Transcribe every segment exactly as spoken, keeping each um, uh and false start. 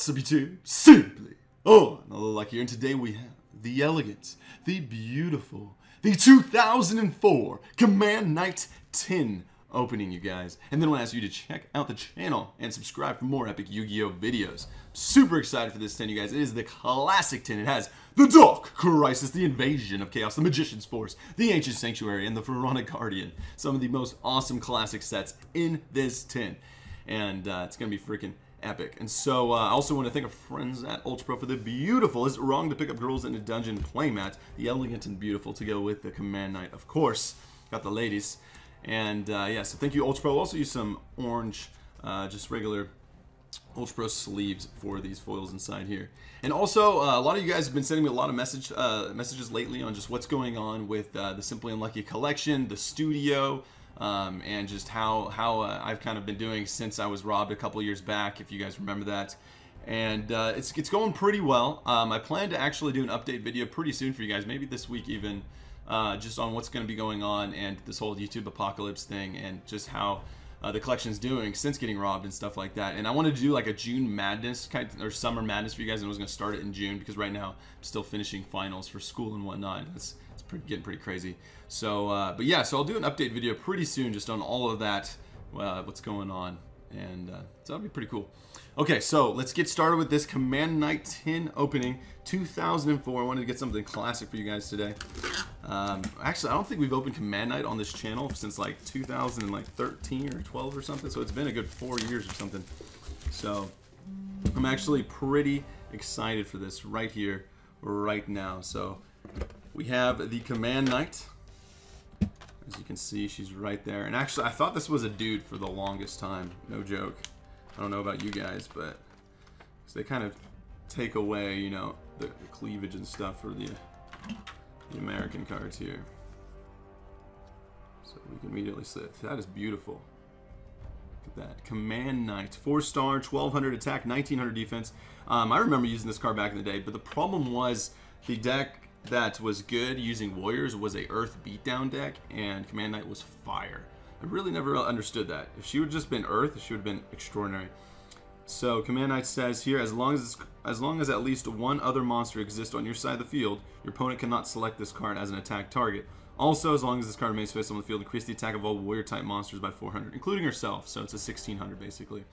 What's up, YouTube? Simply on another lucky here, and today we have the elegant, the beautiful, the two thousand four Command Knight ten opening, you guys. And then I'll ask you to check out the channel and subscribe for more epic Yu-Gi-Oh! Videos. Super excited for this ten, you guys. It is the classic ten. It has the Dark Crisis, the Invasion of Chaos, the Magician's Force, the Ancient Sanctuary, and the Pharaonic Guardian. Some of the most awesome classic sets in this ten. And uh, it's going to be freaking epic. And so uh, I also want to thank our friends at Ultra Pro for the beautiful Is It Wrong to Pick Up Girls in a Dungeon playmat, the elegant and beautiful, to go with the Command Knight, of course. Got the ladies. And uh, yeah, so thank you, Ultra Pro. I'll also use some orange, uh, just regular Ultra Pro sleeves for these foils inside here. And also, uh, a lot of you guys have been sending me a lot of message uh, messages lately on just what's going on with uh, the Simply Unlucky collection, the studio, Um, and just how, how uh, I've kind of been doing since I was robbed a couple years back, if you guys remember that. And uh, it's, it's going pretty well. Um, I plan to actually do an update video pretty soon for you guys, maybe this week even, uh, just on what's going to be going on and this whole YouTube apocalypse thing and just how uh, the collection's doing since getting robbed and stuff like that. And I wanted to do like a June Madness kind of, or Summer Madness for you guys, and I was going to start it in June because right now I'm still finishing finals for school and whatnot. It's, getting pretty crazy. So uh, but yeah, so I'll do an update video pretty soon just on all of that, uh, what's going on, and uh, so that'll be pretty cool. Okay, so let's get started with this Command Knight ten opening, two thousand four. I wanted to get something classic for you guys today. Um, actually, I don't think we've opened Command Knight on this channel since like two thousand thirteen or twelve or something, so it's been a good four years or something. So I'm actually pretty excited for this right here, right now. So we have the Command Knight. As you can see, she's right there. And actually, I thought this was a dude for the longest time. No joke. I don't know about you guys, but they kind of take away, you know, the, the cleavage and stuff for the, the American cards here. So we can immediately see it. That is beautiful. Look at that. Command Knight. four star, twelve hundred attack, nineteen hundred defense. Um, I remember using this card back in the day, but the problem was the deck that was good using warriors was a Earth beatdown deck, and Command Knight was fire. I really never understood that. If she would have just been Earth, she would have been extraordinary. So Command Knight says here, as long as as long as at least one other monster exists on your side of the field, your opponent cannot select this card as an attack target. Also, as long as this card remains face on the field, increase the attack of all warrior type monsters by four hundred, including herself. So it's a sixteen hundred basically.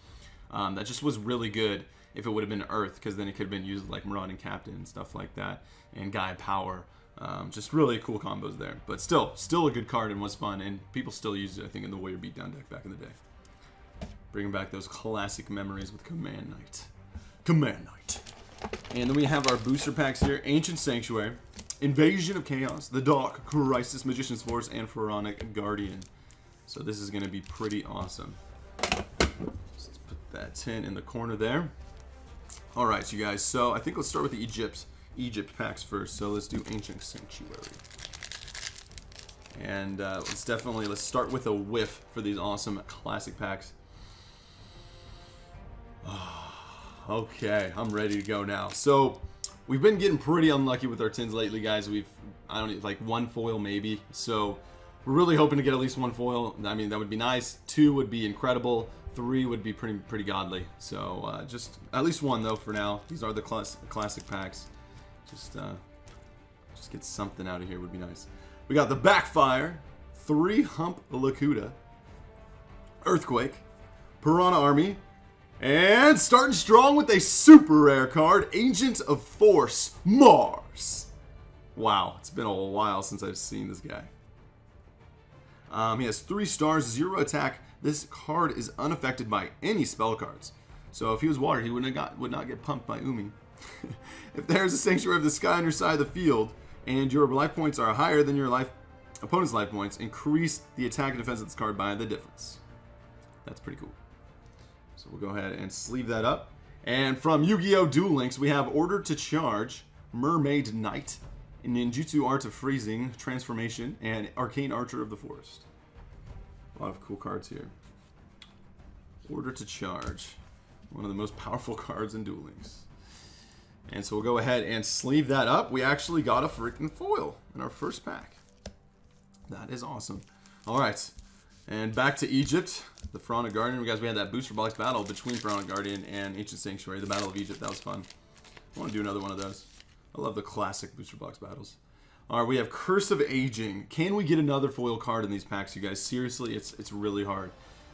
Um, that just was really good if it would have been Earth, because then it could have been used like Marauding Captain and stuff like that, and Guy Power. Um, just really cool combos there. But still, still a good card and was fun, and people still used it, I think, in the Warrior Beatdown deck back in the day. Bringing back those classic memories with Command Knight. Command Knight. And then we have our booster packs here. Ancient Sanctuary, Invasion of Chaos, The Dark Crisis, Magician's Force, and Pharaonic Guardian. So this is going to be pretty awesome. That ten in the corner there. All right, you guys, so I think let's start with the Egypt Egypt packs first. So let's do Ancient Sanctuary, and uh, let's definitely let's start with a whiff for these awesome classic packs. Oh, okay, I'm ready to go now. So we've been getting pretty unlucky with our tens lately, guys. We've I don't like one foil maybe, so we're really hoping to get at least one foil. I mean, that would be nice. Two would be incredible. Three would be pretty pretty godly. So uh, just at least one though for now. These are the class, classic packs. Just uh, just get something out of here would be nice. We got the Backfire, Three Hump Lakuta, Earthquake, Piranha Army, and starting strong with a super rare card, Agent of Force, Mars. Wow, it's been a while since I've seen this guy. Um, he has three stars, zero attack. This card is unaffected by any spell cards. So if he was water, he would not got would not get pumped by Umi. If there is a Sanctuary of the Sky on your side of the field, and your life points are higher than your life opponent's life points, increase the attack and defense of this card by the difference. That's pretty cool. So we'll go ahead and sleeve that up. And from Yu-Gi-Oh! Duel Links, we have Order to Charge, Mermaid Knight, Ninjutsu Art of Freezing, Transformation, and Arcane Archer of the Forest. A lot of cool cards here. Order to Charge. One of the most powerful cards in Duel Links. And so we'll go ahead and sleeve that up. We actually got a freaking foil in our first pack. That is awesome. All right. And back to Egypt, the Pharaonic Guardian. Guys, we had that booster box battle between Pharaonic Guardian and Ancient Sanctuary, the Battle of Egypt. That was fun. I want to do another one of those. I love the classic booster box battles. All right, we have Curse of Aging. Can we get another foil card in these packs, you guys? Seriously, it's it's really hard.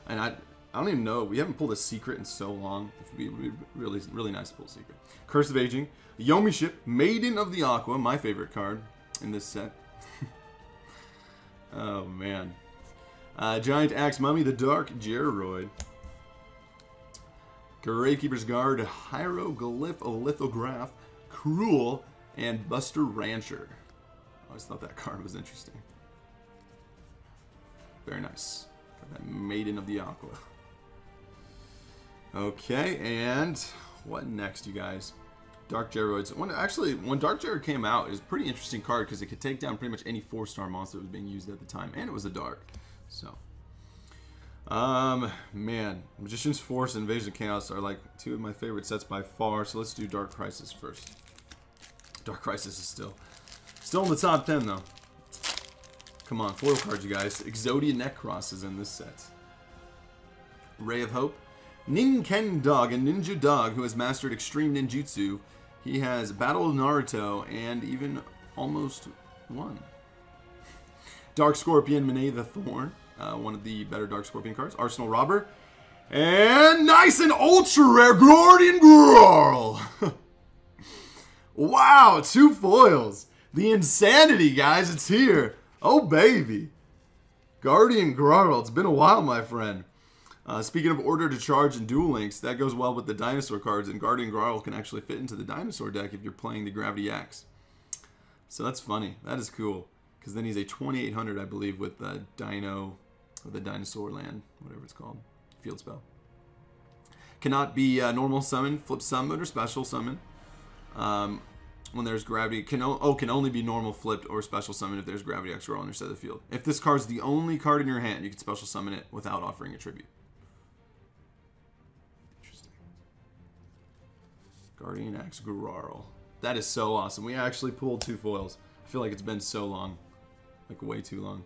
And I I don't even know. We haven't pulled a secret in so long. It would be really, really nice to pull a secret. Curse of Aging. Yomi Ship. Maiden of the Aqua, my favorite card in this set. Oh, man. Uh, Giant Axe Mummy. The Dark Jeroid. Gravekeeper's Guard. Hieroglyph Lithograph. Cruel. And Buster Rancher. I always thought that card was interesting. Very nice. Got that Maiden of the Aqua. Okay, and what next, you guys? Dark Jeroids. When, actually, when Dark Jeroid came out, it was a pretty interesting card because it could take down pretty much any four-star monster that was being used at the time, and it was a Dark. So, um, man, Magician's Force and Invasion of Chaos are like two of my favorite sets by far, so let's do Dark Crisis first. Dark Crisis is still, still in the top ten, though. Come on, foil cards, you guys. Exodia Necross is in this set. Ray of Hope. Ning Ken Dog, a ninja dog who has mastered extreme ninjutsu. He has battled Naruto and even almost won. Dark Scorpion Mane the Thorn, uh, one of the better Dark Scorpion cards. Arsenal Robber. And nice and ultra rare Guardian Grarl. Wow, two foils. The insanity, guys, it's here. Oh, baby. Guardian Grarl, it's been a while, my friend. Uh, speaking of Order to Charge and Duel Links, that goes well with the dinosaur cards, and Guardian Grarl can actually fit into the dinosaur deck if you're playing the Gravity Axe. So that's funny. That is cool, because then he's a twenty-eight hundred, I believe, with the Dino, or the Dinosaur Land, whatever it's called, field spell. Cannot be uh, normal summon, flip summon, or special summon. Um, when there's Gravity, can oh can only be normal flipped or special summon if there's Gravity Axe Grarl on your side of the field. If this card's the only card in your hand, you can special summon it without offering a tribute. Guardian Axe Grarl. That is so awesome. We actually pulled two foils. I feel like it's been so long. Like, way too long.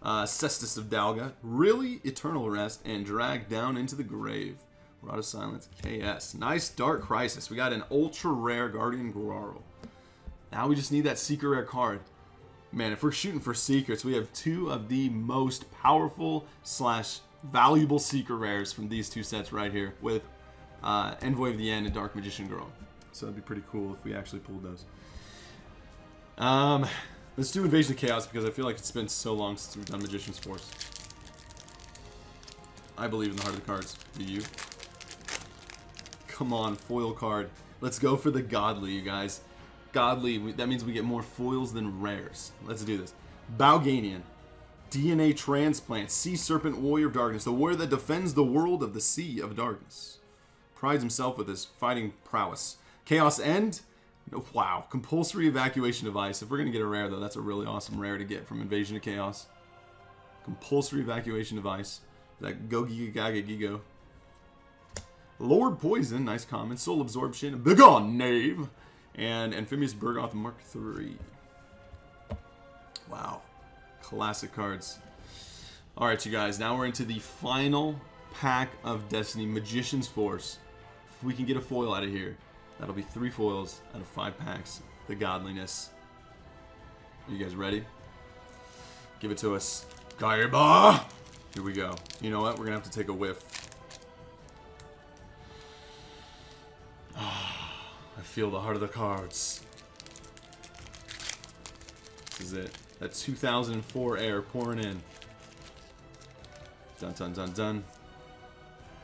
Uh, Cestus of Dalga. Really? Eternal Rest. And Drag Down into the Grave. Rod of Silence. K S. Nice Dark Crisis. We got an ultra rare Guardian Grarl. Now we just need that secret rare card. Man, if we're shooting for secrets, we have two of the most powerful slash valuable secret rares from these two sets right here. With Uh, Envoy of the End and Dark Magician Grarl. So that'd be pretty cool if we actually pulled those. Um, let's do Invasion of Chaos because I feel like it's been so long since we've done Magician's Force. I believe in the heart of the cards. Do you? Come on, foil card. Let's go for the Godly, you guys. Godly, we, that means we get more foils than rares. Let's do this. Balganian. D N A Transplant. Sea Serpent Warrior of Darkness. The warrior that defends the world of the Sea of Darkness. Prides himself with his fighting prowess. Chaos End? Wow. Compulsory Evacuation Device. If we're going to get a rare, though, that's a really awesome rare to get from Invasion of Chaos. Compulsory Evacuation Device. That go giga gaga gigo. Lord Poison. Nice comment. Soul Absorption. Begone, knave! And Amphibious Bergoth Mark three. Wow. Classic cards. Alright, you guys. Now we're into the final pack of Destiny. Magician's Force. If we can get a foil out of here, that'll be three foils out of five packs. The Godliness. Are you guys ready? Give it to us. Gaiba! Here we go. You know what? We're going to have to take a whiff. Ah, I feel the heart of the cards. This is it. That two thousand four air pouring in. Dun dun dun dun.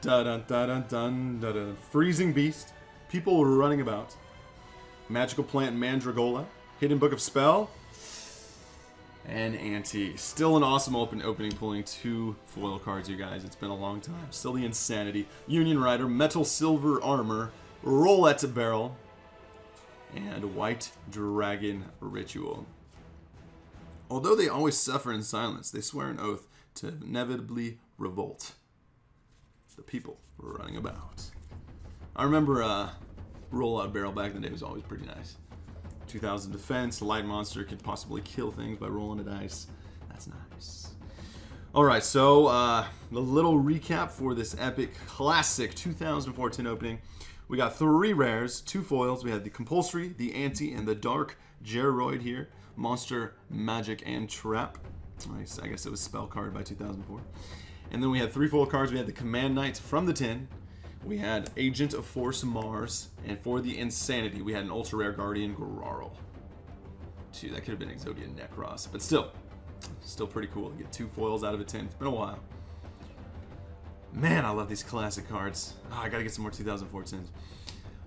Da dun da dun dun da dun. Freezing Beast. People were running about. Magical Plant Mandragola. Hidden Book of Spell. And Ante. Still an awesome open opening, pulling two foil cards, you guys. It's been a long time. Still the insanity. Union Rider. Metal Silver Armor. Roulette Barrel. And White Dragon Ritual. Although they always suffer in silence, they swear an oath to inevitably revolt. The people were running about. I remember uh, Rollout Barrel back in the day was always pretty nice. two thousand defense, light monster could possibly kill things by rolling a dice. That's nice. Alright, so uh, a little recap for this epic classic two thousand fourteen opening. We got three rares, two foils. We had the Compulsory, the Anti, and the Dark Jeroid here. Monster, Magic, and Trap. Nice. I guess it was Spell Card by two thousand four. And then we had three foil cards. We had the Command Knight from the tin. We had Agent of Force, Mars. And for the Insanity, we had an Ultra Rare Guardian Grarl. Dude, that could have been Exodia Necross. But still. Still pretty cool to get two foils out of a tin. It's been a while. Man, I love these classic cards. Oh, I gotta get some more two thousand fourteens.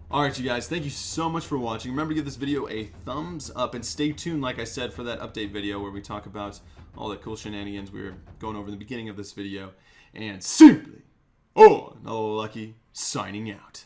Alright, you guys, thank you so much for watching. Remember to give this video a thumbs up and stay tuned, like I said, for that update video where we talk about all the cool shenanigans we were going over in the beginning of this video. And simply, oh, no lucky, signing out.